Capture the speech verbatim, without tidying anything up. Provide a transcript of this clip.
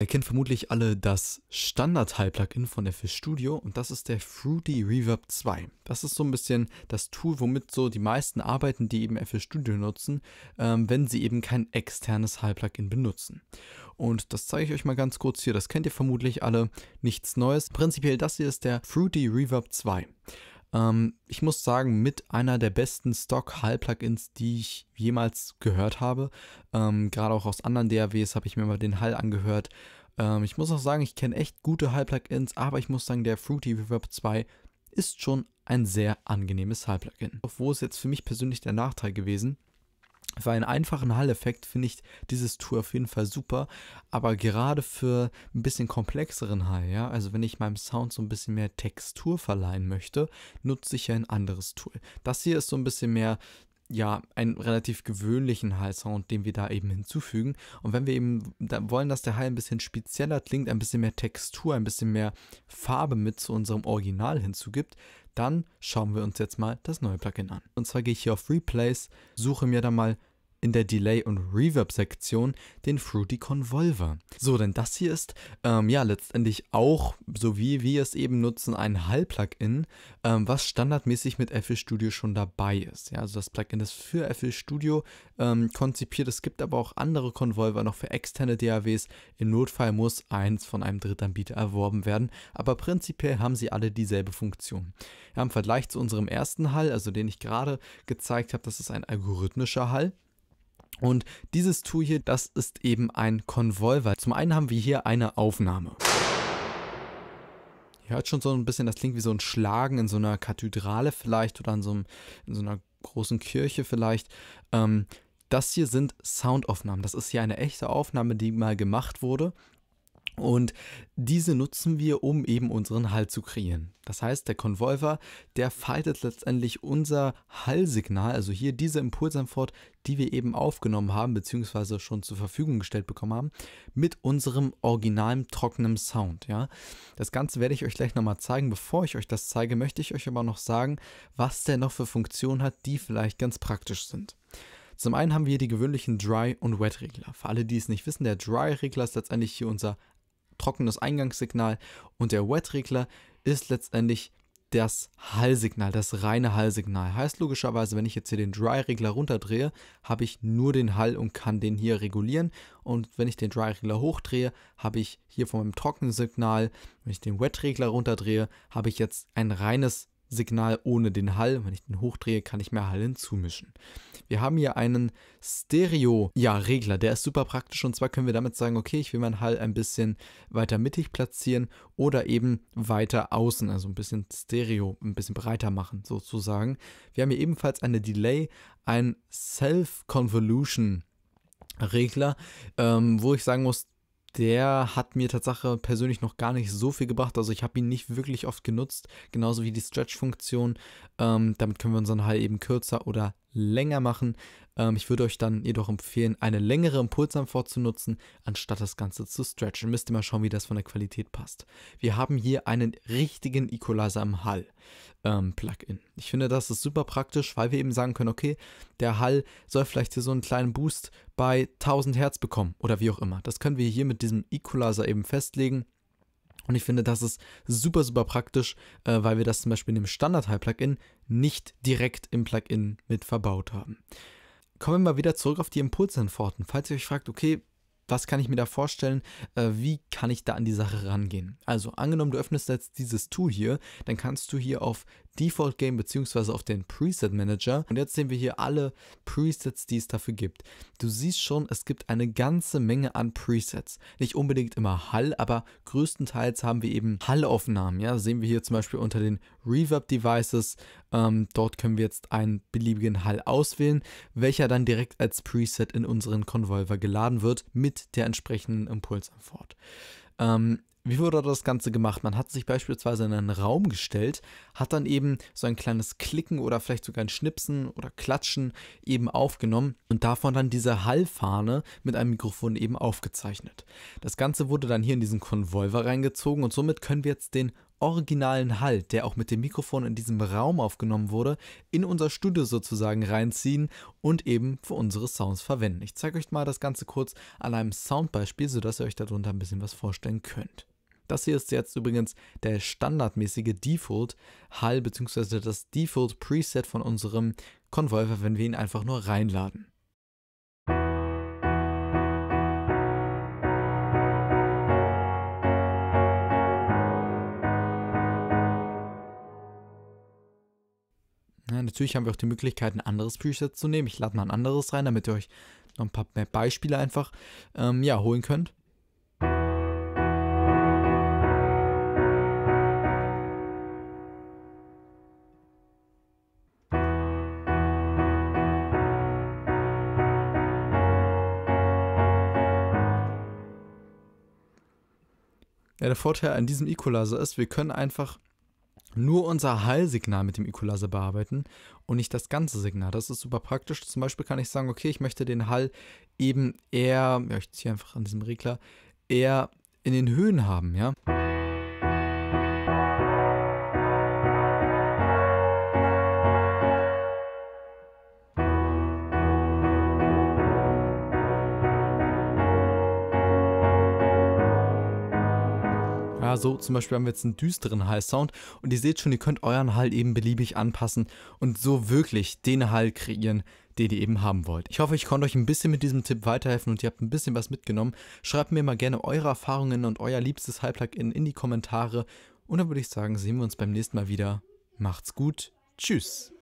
Ihr kennt vermutlich alle das Standard-Teil-Plugin von F L Studio und das ist der Fruity Reverb zwei. Das ist so ein bisschen das Tool, womit so die meisten arbeiten, die eben F L Studio nutzen, ähm, wenn sie eben kein externes Teil-Plugin benutzen. Und das zeige ich euch mal ganz kurz hier, das kennt ihr vermutlich alle, nichts Neues. Prinzipiell das hier ist der Fruity Reverb zwei. Ähm, ich muss sagen, mit einer der besten Stock-Hall-Plugins, die ich jemals gehört habe. Ähm, gerade auch aus anderen D A Ws habe ich mir mal den Hall angehört. Ähm, ich muss auch sagen, ich kenne echt gute Hall-Plugins, aber ich muss sagen, der Fruity Reverb zwei ist schon ein sehr angenehmes Hall-Plugin. Obwohl es jetzt für mich persönlich der Nachteil gewesen ist. Für einen einfachen Hall-Effekt finde ich dieses Tool auf jeden Fall super, aber gerade für ein bisschen komplexeren Hall, ja, also wenn ich meinem Sound so ein bisschen mehr Textur verleihen möchte, nutze ich ja ein anderes Tool. Das hier ist so ein bisschen mehr, ja, einen relativ gewöhnlichen Hall-Sound, den wir da eben hinzufügen. Und wenn wir eben da wollen, dass der Hall ein bisschen spezieller klingt, ein bisschen mehr Textur, ein bisschen mehr Farbe mit zu unserem Original hinzugibt, dann schauen wir uns jetzt mal das neue Plugin an. Und zwar gehe ich hier auf Replays, suche mir dann mal in der Delay- und Reverb-Sektion den Fruity Convolver. So, denn das hier ist, ähm, ja, letztendlich auch, so wie wir es eben nutzen, ein Hall-Plugin, ähm, was standardmäßig mit F L Studio schon dabei ist. Ja, also das Plugin ist für F L Studio ähm, konzipiert. Es gibt aber auch andere Convolver noch für externe D A Ws. Im Notfall muss eins von einem Drittanbieter erworben werden, aber prinzipiell haben sie alle dieselbe Funktion. Ja, im Vergleich zu unserem ersten Hall, also den ich gerade gezeigt habe, das ist ein algorithmischer Hall. Und dieses Tool hier, das ist eben ein Convolver. Zum einen haben wir hier eine Aufnahme. Ihr hört schon so ein bisschen, das klingt wie so ein Schlagen in so einer Kathedrale vielleicht oder in so, einem, in so einer großen Kirche vielleicht. Ähm, das hier sind Soundaufnahmen. Das ist hier eine echte Aufnahme, die mal gemacht wurde. Und diese nutzen wir, um eben unseren Hall zu kreieren. Das heißt, der Convolver, der faltet letztendlich unser Hall-Signal, also hier diese Impulsantwort, die wir eben aufgenommen haben, beziehungsweise schon zur Verfügung gestellt bekommen haben, mit unserem originalen trockenen Sound. Ja? Das Ganze werde ich euch gleich nochmal zeigen. Bevor ich euch das zeige, möchte ich euch aber noch sagen, was der noch für Funktionen hat, die vielleicht ganz praktisch sind. Zum einen haben wir hier die gewöhnlichen Dry- und Wet-Regler. Für alle, die es nicht wissen, der Dry-Regler ist letztendlich hier unser trockenes Eingangssignal und der Wet-Regler ist letztendlich das Hall-Signal, das reine Hall-Signal. Heißt logischerweise, wenn ich jetzt hier den Dry-Regler runterdrehe, habe ich nur den Hall und kann den hier regulieren. Und wenn ich den Dry-Regler hochdrehe, habe ich hier von meinem trockenen Signal, wenn ich den Wet-Regler runterdrehe, habe ich jetzt ein reines Signal ohne den Hall. Wenn ich den hochdrehe, kann ich mehr Hall hinzumischen. Wir haben hier einen Stereo-Regler, ja, der ist super praktisch und zwar können wir damit sagen, okay, ich will meinen Hall ein bisschen weiter mittig platzieren oder eben weiter außen, also ein bisschen Stereo, ein bisschen breiter machen sozusagen. Wir haben hier ebenfalls eine Delay, ein Self-Convolution-Regler, ähm, wo ich sagen muss, der hat mir tatsächlich persönlich noch gar nicht so viel gebracht, also ich habe ihn nicht wirklich oft genutzt, genauso wie die Stretch-Funktion. Ähm, damit können wir unseren Hall eben kürzer oder länger machen. Ähm, ich würde euch dann jedoch empfehlen, eine längere Impulsantwort zu nutzen, anstatt das Ganze zu stretchen. Müsst ihr mal schauen, wie das von der Qualität passt. Wir haben hier einen richtigen Equalizer im Hall-Plugin. Ähm, ich finde, das ist super praktisch, weil wir eben sagen können, okay, der Hall soll vielleicht hier so einen kleinen Boost bei tausend Hertz bekommen oder wie auch immer. Das können wir hier mit diesem Equalizer eben festlegen. Und ich finde, das ist super, super praktisch, äh, weil wir das zum Beispiel in dem Standard-Hall-Plugin nicht direkt im Plugin mit verbaut haben. Kommen wir mal wieder zurück auf die Impulsantworten. Falls ihr euch fragt, okay, was kann ich mir da vorstellen, äh, wie kann ich da an die Sache rangehen? Also angenommen, du öffnest jetzt dieses Tool hier, dann kannst du hier auf Default Game bzw. auf den Preset Manager und jetzt sehen wir hier alle Presets, die es dafür gibt. Du siehst schon, es gibt eine ganze Menge an Presets. Nicht unbedingt immer Hall, aber größtenteils haben wir eben Hall-Aufnahmen. Ja, sehen wir hier zum Beispiel unter den Reverb Devices. Ähm, dort können wir jetzt einen beliebigen Hall auswählen, welcher dann direkt als Preset in unseren Convolver geladen wird mit der entsprechenden Impulsantwort. Ähm, Wie wurde das Ganze gemacht? Man hat sich beispielsweise in einen Raum gestellt, hat dann eben so ein kleines Klicken oder vielleicht sogar ein Schnipsen oder Klatschen eben aufgenommen und davon dann diese Hallfahne mit einem Mikrofon eben aufgezeichnet. Das Ganze wurde dann hier in diesen Convolver reingezogen und somit können wir jetzt den originalen Halt, der auch mit dem Mikrofon in diesem Raum aufgenommen wurde, in unser Studio sozusagen reinziehen und eben für unsere Sounds verwenden. Ich zeige euch mal das Ganze kurz an einem Soundbeispiel, sodass ihr euch darunter ein bisschen was vorstellen könnt. Das hier ist jetzt übrigens der standardmäßige Default-Hall bzw. das Default-Preset von unserem Convolver, wenn wir ihn einfach nur reinladen. Ja, natürlich haben wir auch die Möglichkeit, ein anderes Preset zu nehmen. Ich lade mal ein anderes rein, damit ihr euch noch ein paar mehr Beispiele einfach ähm, ja, holen könnt. Ja, der Vorteil an diesem Equalizer ist, wir können einfach nur unser Hall-Signal mit dem Equalizer bearbeiten und nicht das ganze Signal. Das ist super praktisch. Zum Beispiel kann ich sagen, okay, ich möchte den Hall eben eher, ja, ich ziehe einfach an diesem Regler, eher in den Höhen haben, ja. Ja, so zum Beispiel haben wir jetzt einen düsteren Hall-Sound und ihr seht schon, ihr könnt euren Hall eben beliebig anpassen und so wirklich den Hall kreieren, den ihr eben haben wollt. Ich hoffe, ich konnte euch ein bisschen mit diesem Tipp weiterhelfen und ihr habt ein bisschen was mitgenommen. Schreibt mir mal gerne eure Erfahrungen und euer liebstes Hall-Plugin in die Kommentare und dann würde ich sagen, sehen wir uns beim nächsten Mal wieder. Macht's gut, tschüss!